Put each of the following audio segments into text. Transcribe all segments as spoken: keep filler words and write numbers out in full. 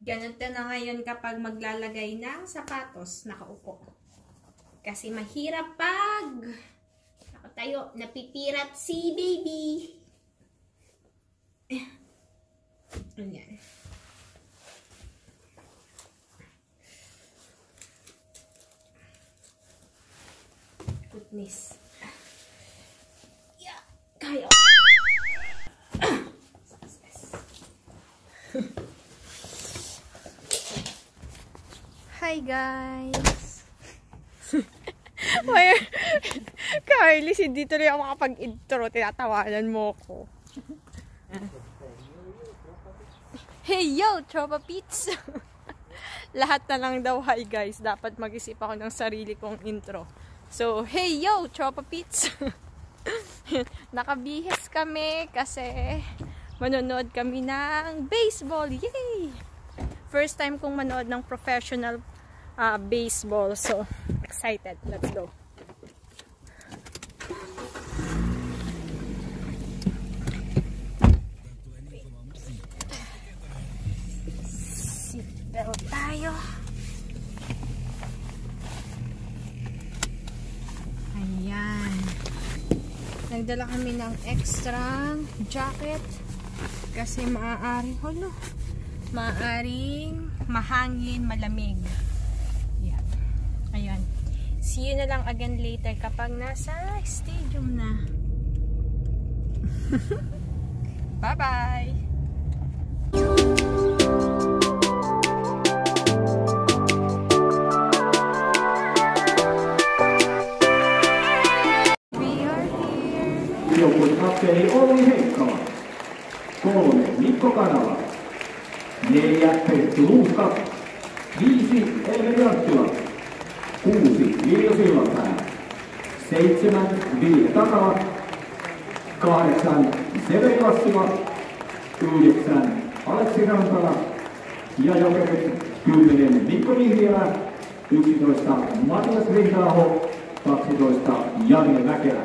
Ganito na ngayon kapag maglalagay ng sapatos, nakaupo. Kasi mahirap pag nakatayo, napipirap si baby. Ayan. Goodness. Yeah, kaya. Hi guys! Why? Carly, hindi tuloy ako makapag-intro. Tinatawanan mo ko. Hey yo, Choppa Pizza! Lahat na lang daw, hi guys. Dapat mag-isip ako ng sarili kong intro. So, hey yo, Choppa Pizza! Nakabihis kami kasi manonood kami ng baseball. Yay! First time kong manood ng professional Uh, baseball, so excited. Let's go. Seatbelt tayo. Ayan. Nagdala kami ng extra jacket kasi maaari, holo, maaring mahangin, malamig. Ayan. See you na lang again later kapag nasa stadium na. Bye-bye! We are here! Joukkuekapteeni Olli Heikkala. Kolme Mikko Kanala. Neljä Pettu Luukka. Viisi Elveri Anttila. Kuusi Viljo Sillantaja, seitsemän Viljo Takala, kahdeksan Seve Kassova, yhdeksän Aleksi Rantala ja jokerit kymmenen Mikko Mihdielä, yksitoista Matilas Rihda-aho, kaksitoista Janne Väkelä.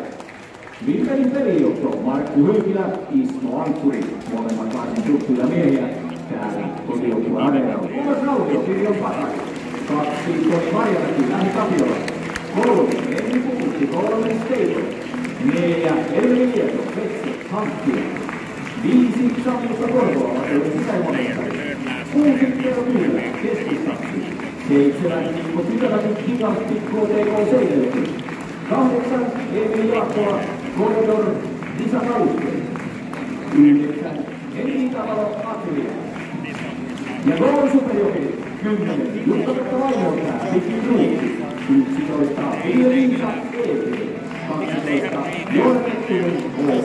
Viljelin pelijohto Markku Hyykilä, Ismo Anturi, molemmat varsin tuttuja miehiä, täällä kotijoukkueen areella. Kuudes lautokirjan paras. Kaksi oli Marjalakin lähitapiolla, kolme Enni Puutti, kolme Steito, neljä Elmi Lieto, Petsi, Hankkia, viisi Sami Sakorboa, Matilas Sisäimolista, kuusi Teo Kyllä, Keskisaksi, seitsemän Mikko Sisäläkin, Hikasti, K T K Seidelki, kahdeksan Emil Jaakkola, Koridor, Lisa Kaluske, yhdeksän Enni Takala, Ateliä, ja kolme Superjoki. Kymmenen Juttaketta Vaimoltaa, Pikki Ruukki, yksitoista Piirinsa, E P, kaksitoista Jortettuun, O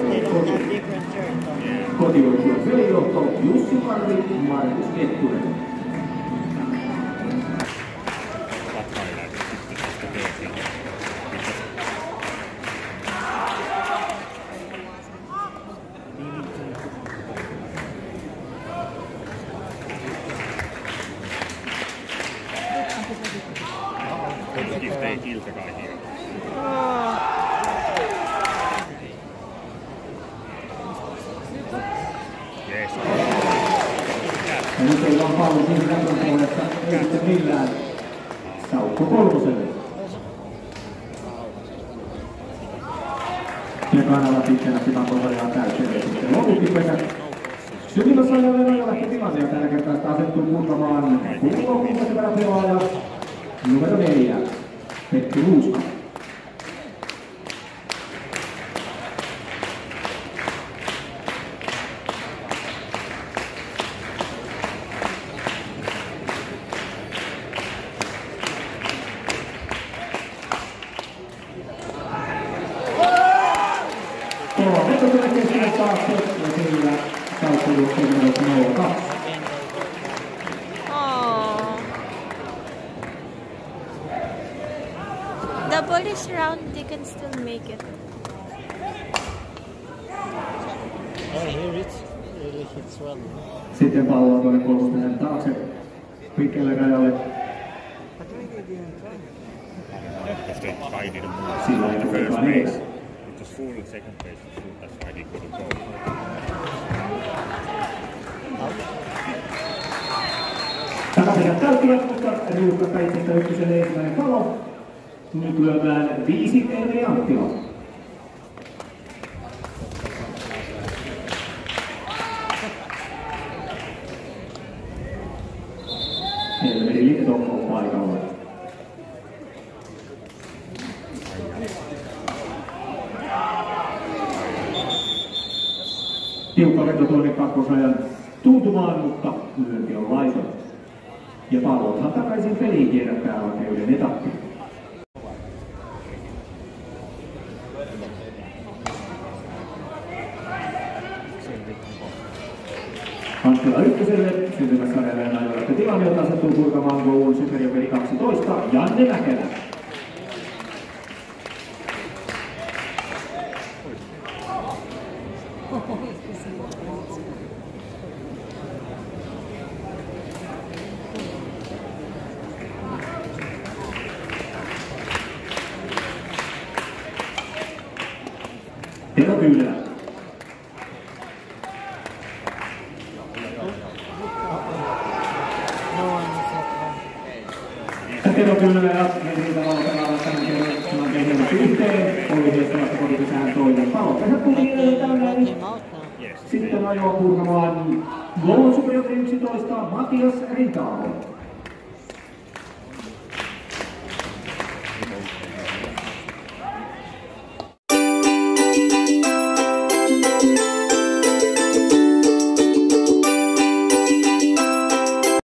P K. Kotijoukkueen pelijohto Jussi Parvi, Markus Kettunen. Sitten palloa tuonne puolustajan taakse, pitkälle rajalle. Silloin ei kukaan edes. ja täytyy jatkossa riukka Päisestä ykköselle ensimmäinen palo. Nyt lyömään viisi Eeri Anttila. Helveri Lindholm on paikalla. Tiukka veto tuonne kakkosrajan tuntumaan, mutta lyönti on laiton. Ja pallothan takaisin peliin kierrättää oikeuden etappi. Anttila ykköselle, syntymässä sarjalainen ajoilatte tilanne, jota sattuu purkamaan Goulun Sykerjokeli kaksitoista, Janne Väkelä. Sitten ajoa purkamaan Viljo Sillantaja yksitoista, Matilas Rihda-aho.